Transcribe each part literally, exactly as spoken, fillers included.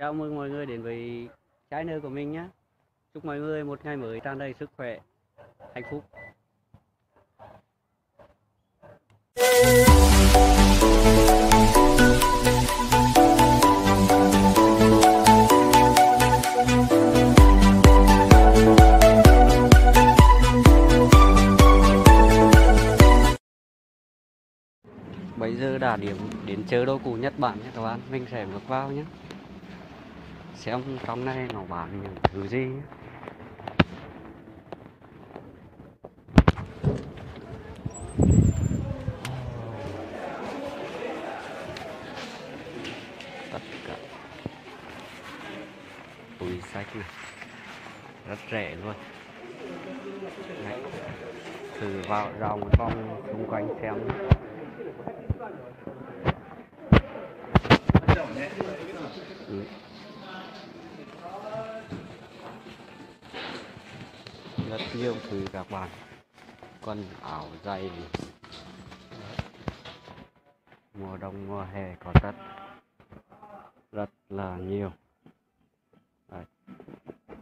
Chào mừng mọi người đến với trái nơi của mình nhé. Chúc mọi người một ngày mới tràn đầy sức khỏe, hạnh phúc. Bây giờ đã điểm đến chợ đồ cũ Nhật Bản nhé các bạn. Mình sẽ bước vào nhé, xem trong này nó bán những thứ gì nhé. Tất cả túi sách này rất rẻ luôn. Đấy, thử vào dòng vòng xung quanh xem. Ừ. Rất nhiều thứ các bạn, quần áo giày, mùa đông mùa hè có tất, rất là nhiều. Đấy,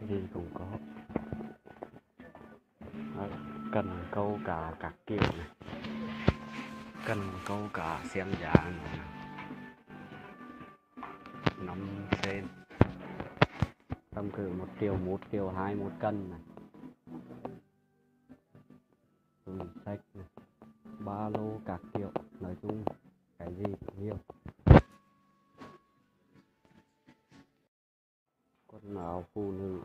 gì cũng có. Đấy, cần câu cá các kiểu này, cần câu cá xem giá năm sen, tầm cỡ một triệu một triệu hai một cân này. Túi sách này, ba lô các kiểu, nói chung cái gì cũng nhiều. Quần áo phụ nữ,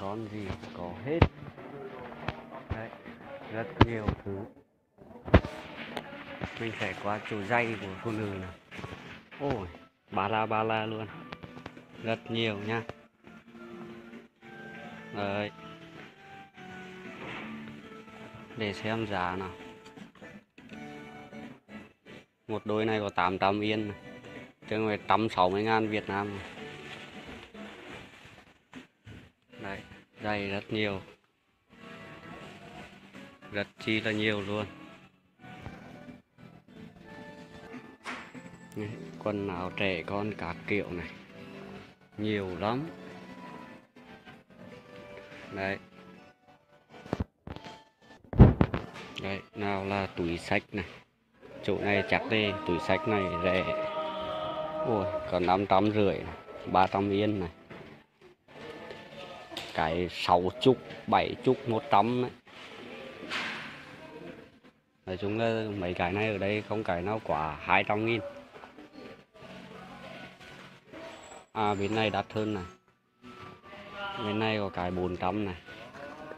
con gì có hết. Đấy, rất nhiều thứ. Mình phải qua chỗ giày của phụ nữ này. Ôi, ba la ba la luôn, rất nhiều nha. Đấy, để xem giá nào. Một đôi này có tám trăm yên, tương đương một trăm sáu mươi ngàn Việt Nam. Đấy, giày rất nhiều, rất chi là nhiều luôn. Đấy, quần áo trẻ con các kiểu này, nhiều lắm. Đấy, đấy, nào là túi sách này. Chỗ này chắc đây, túi sách này rẻ. Ôi, còn năm trăm rưỡi, ba trăm yên này. Cái sáu chục, bảy chục, một trăm đấy. Nói chung là mấy cái này ở đây không cái nào quá hai trăm nghìn. À, bên này đắt hơn này. Bên này có cái bốn trăm này.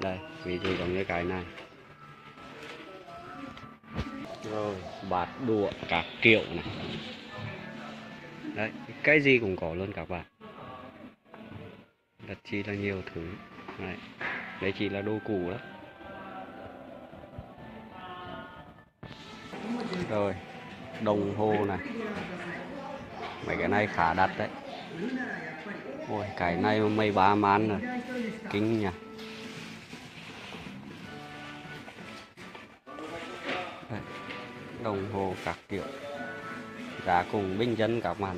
Đây, ví dụ giống như cái này. Rồi, bạt đũa các kiểu này. Đấy, cái gì cũng có luôn các bạn. Rất chi là nhiều thứ. Đấy, đấy chỉ là đồ cũ đó. Rồi, đồng hồ này. Mấy cái này khá đắt đấy. Ôi, cái này mấy ba man rồi, kính nhỉ. Đồng hồ các kiểu, giá cùng bình dân các bạn,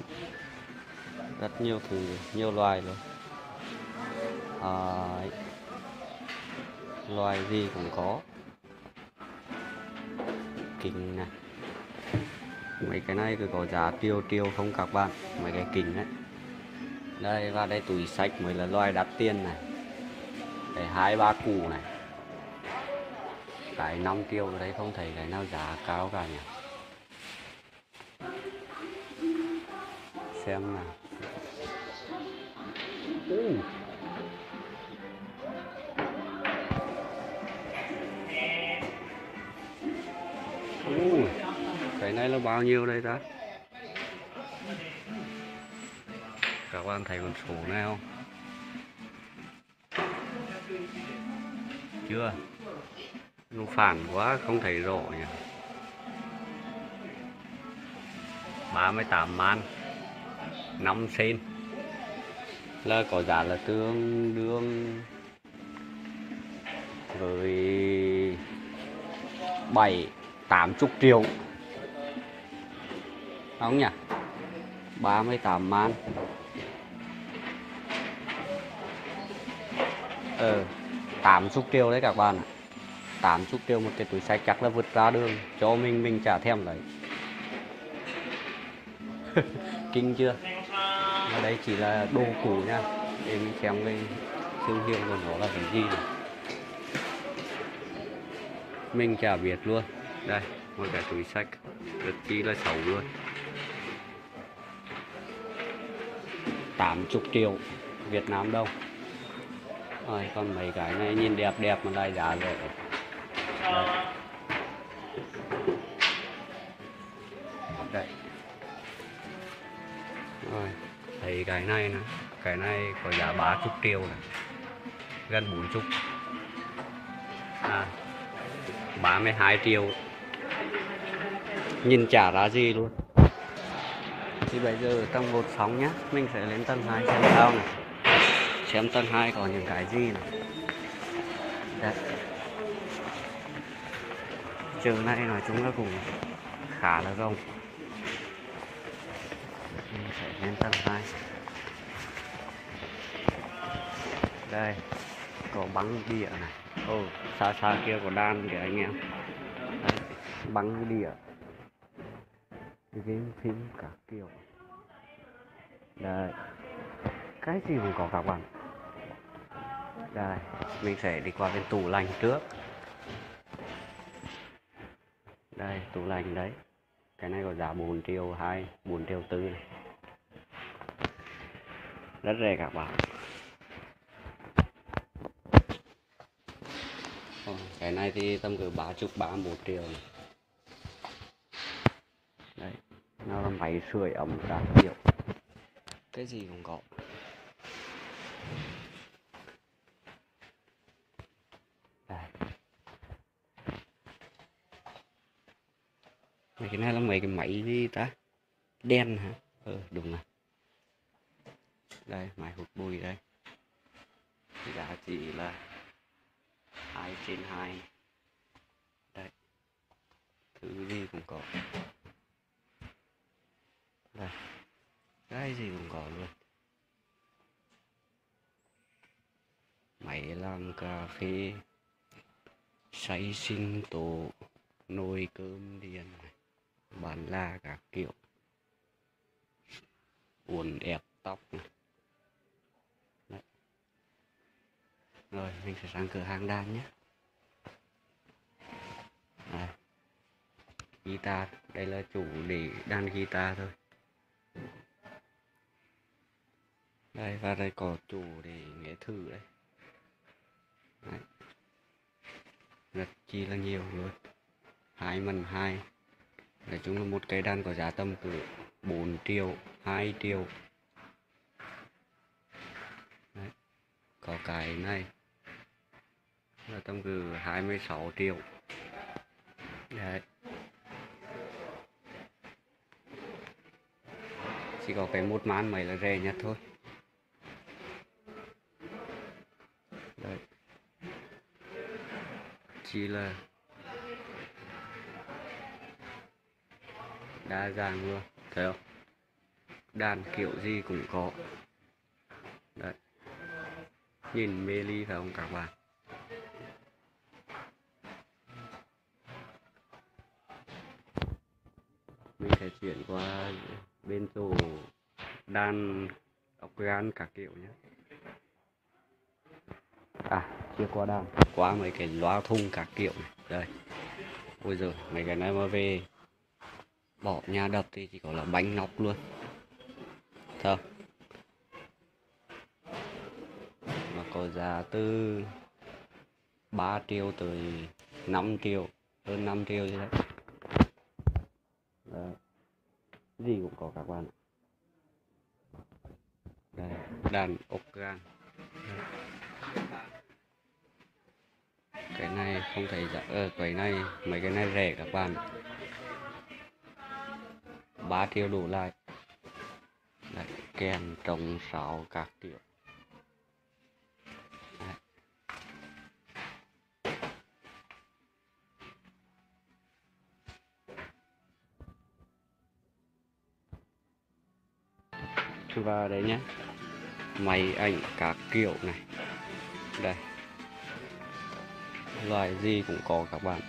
rất nhiều thứ, nhiều loài luôn. À, loài gì cũng có. Kính này, mấy cái này cứ có giá tiêu tiêu không các bạn, mấy cái kính đấy. Đây, và đây túi sách mới là loài đắt tiền này. Cái hai ba củ này, cái năm triệu ở đây không thấy cái nào giá cao cả nhỉ. Xem nào. Ừ. Ừ. Cái này là bao nhiêu đây ta? Các bạn thấy con số này không? Chưa, nó phản quá không thấy rõ nhỉ. Ba mươi tám man, năm sen, là có giá là tương đương với bảy tám chục triệu đúng nhỉ. Ba mươi tám man ờ, tám chục triệu đấy các bạn ạ, tám chục triệu một cái túi sách chắc là vượt ra đường cho mình, mình trả thèm đấy. Kinh chưa? Ở đây chỉ là đồ cũ nha, để mình xem cái thương hiệu của nó là cái gì này. Mình chả biết luôn. Đây, một cái túi sách rất chi là xấu luôn, tám mươi triệu Việt Nam đâu. Rồi, còn mấy cái này nhìn đẹp đẹp mà đây giá rẻ. Đây. Rồi, thấy cái này nè, cái này có giá ba mươi triệu này, gần bốn mươi. À, ba mươi hai triệu. Nhìn chả ra gì luôn. Thì bây giờ tầng một sóng nhá, mình sẽ lên tầng hai xem sao này, xem tầng hai có những cái gì này. Đấy. Trường này nói chung là cũng khá là rộng. Mình sẽ lên tầng hai. Đây, có băng đĩa này. Ồ, xa xa kia có đàn kìa anh em. Đấy, băng đĩa, game phím cả kiểu. Đây, cái gì cũng có các bạn. Đây, mình sẽ đi qua bên tủ lạnh trước. Đây, tủ lạnh đấy. Cái này có giá bốn triệu hai, bốn triệu tư này, rất rẻ các bạn. Cái này thì tầm cỡ ba chục, ba một triệu này. Đấy, nó là máy sưởi ấm cả kiểu, cái gì cũng có. Đây, mấy cái này là mấy cái máy gì ta, đen hả? Ừ, đúng rồi. Đây, máy hút bụi đây, giá chỉ là hai trên hai. Đấy, thứ gì cũng có. Đây, cái gì cũng có luôn. Máy làm cà phê, xay sinh tố, nồi cơm điện, bàn la các kiểu, uốn ép tóc này. Đấy. Rồi mình sẽ sang cửa hàng đàn nhé. Đây, guitar, đây là chủ để đàn guitar thôi. Đây, và đây có chủ để nghe thử đấy. Đấy, rất chi là nhiều luôn. Hai mần hai. Nói chung là một cây đàn có giá tầm từ bốn triệu, hai triệu. Đấy, có cái này là tầm từ hai mươi sáu triệu. Đấy, chỉ có cái một màn mày là rẻ nhất thôi. Đấy, chỉ là đa dạng luôn, thấy không? Đàn kiểu gì cũng có. Đấy, nhìn mê ly phải không các bạn? Mình sẽ chuyển qua bên tủ đàn organ các kiểu nhé. À, chưa qua đàn, quá mấy cái loa thùng các kiểu này. Đây, ôi giời, mấy cái này mà về bỏ nhà đập thì chỉ có là bánh nóc luôn. Thôi, mà có giá từ ba triệu tới năm triệu, hơn năm triệu gì đấy. Đấy, gì cũng có các bạn. Đây, đàn organ. Cái này không thấy giá, ờ, cái này, mấy cái này rẻ các bạn, ba triệu đủ lại. Đấy, kèn trống sáo các kiểu. Đấy, và đấy nhé, máy ảnh các kiểu này. Đây, loại gì cũng có các bạn.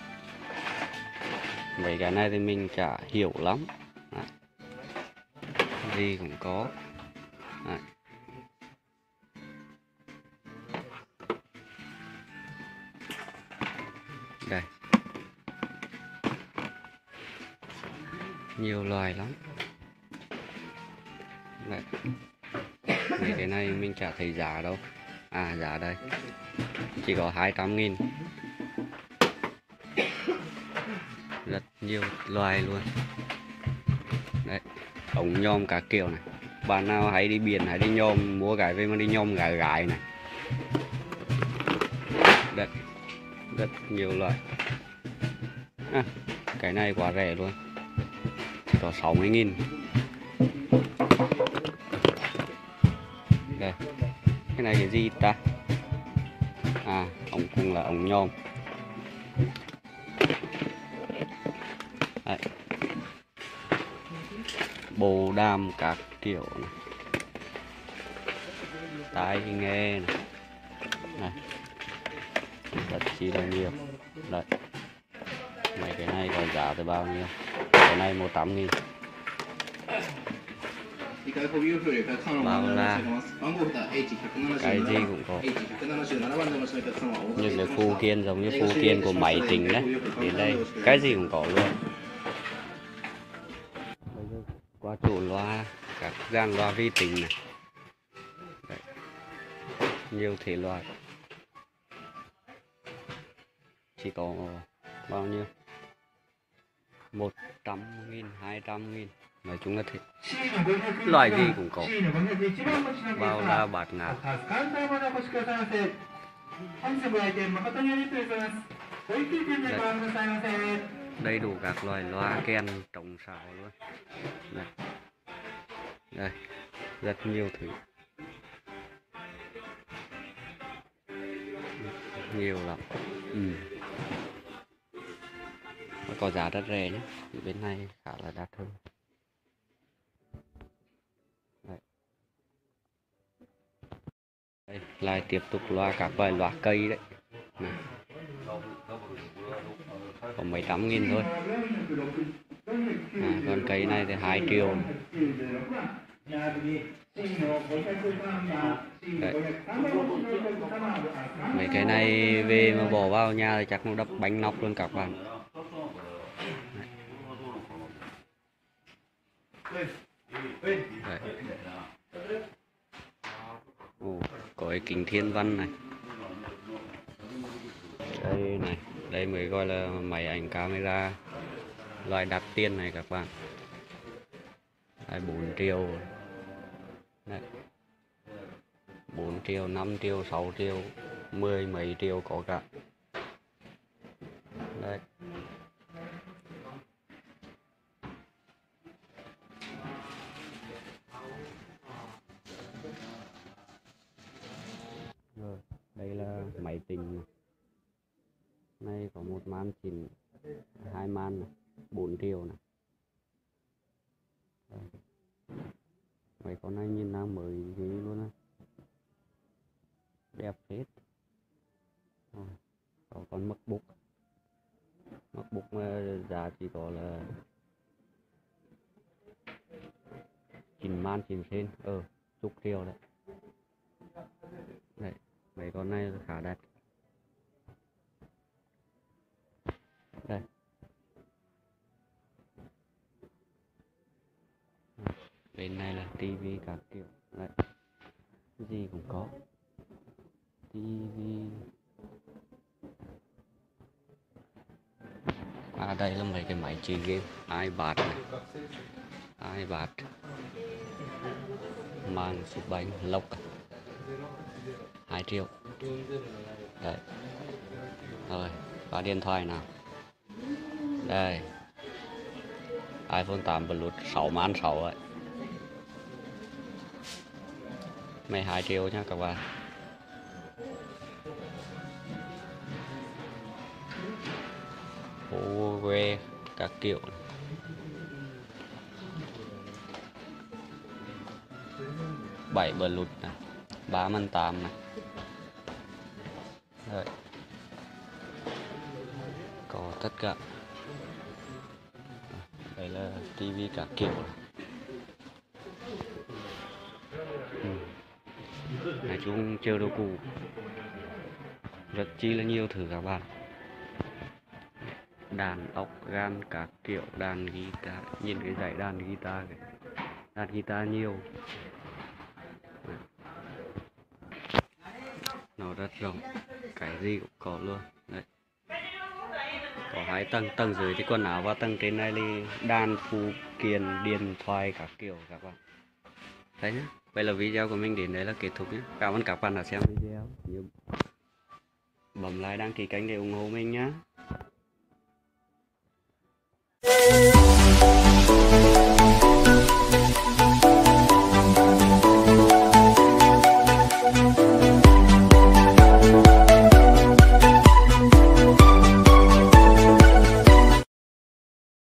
Mấy cái này thì mình chả hiểu lắm. Đấy. Gì cũng có. Đấy. Đây. Nhiều loài lắm. Đấy. Mấy cái này mình chả thấy giá đâu. À, giá đây chỉ có hai trăm nghìn. Rất nhiều loài luôn. Đấy, ống nhom cả kiểu này. Bạn nào hãy đi biển, hãy đi nhom, mua cái về mà đi nhom gà gái này. Đấy, rất nhiều loài. À, cái này quá rẻ luôn. Chỉ có sáu mươi nghìn. Đây. Cái này cái gì ta? À, ống cũng là ống nhôm. Đấy. Bồ đàm các kiểu này. Tai nghe này. Này. Rất chi là nhiều. Đấy. Mấy cái này còn giá tới bao nhiêu? Cái này một trăm nghìn. Bao la. Cái gì cũng có. Như cái phụ kiện giống như phụ kiện của máy tính đấy. Đến đây cái gì cũng có luôn. Qua chỗ loa, các dàn loa vi tính này. Đấy. Nhiều thể loại. Chỉ có bao nhiêu? một trăm nghìn, hai trăm nghìn. Nói chung là thích loài gì cũng có. Bao la bạt ngàn. Đầy đủ các loài loa kèn trống sáo luôn. Đây. Đây, rất nhiều thứ. Nhiều lắm. Ừ. Có giá rất rẻ nhé. Bên này khá là đắt hơn. Đây, lại tiếp tục loa các loài loa cây đấy. Này. Có mấy trăm nghìn thôi. À, còn cây này thì hai triệu. Đấy. Mấy cái này về mà bỏ vào nhà thì chắc nó đập bánh nóc luôn các bạn. Đấy. Đấy. Ồ, có cái kính thiên văn này. Đây này, đây mới gọi là máy ảnh camera loại đắt tiền này các bạn. Đây, bốn triệu. Đấy. bốn triệu, năm triệu, sáu triệu, mười mấy triệu có cả. Đấy. Đây là máy tính này, có một màn hình, hai màn này, bốn triệu này. Mấy con này nhìn đang mới luôn á, đẹp hết. Có con MacBook, MacBook mà giá chỉ có là chín màn chín trên, ờ, chục triệu đấy. Đấy. Mấy con này khá đẹp. Đây. Bên này là tivi các kiểu. Đấy. Gì cũng có. Tivi. À, đây là mấy cái máy chơi game. iPad này. iPad. Màn sụp bánh lọc. hai triệu. Đấy. Rồi, và điện thoại nào. Đây. iPhone tám Plus sáu màn sáu ấy. mười hai triệu nha các bạn. Huawei các kiểu. bảy Plus này. ba màn tám này. Đấy. có tất cả. Đây là tivi cả kiểu. Ừ. Nói chung chơi đồ cũ rất chi là nhiều thứ các bạn. Đàn ốc gan các kiểu, đàn guitar, nhìn cái dãy đàn guitar kìa. Đàn guitar nhiều. Nó rất rộng, cái gì cũng có luôn. Đấy. Có hai tầng, tầng dưới thì quần áo và tầng trên này thì đàn, phụ kiện, điện thoại các kiểu các bạn. Đấy nhá. Vậy là video của mình đến đây là kết thúc nhé. Cảm ơn các bạn đã xem video. Nhớ bấm like, đăng ký kênh để ủng hộ mình nhé. Thank you.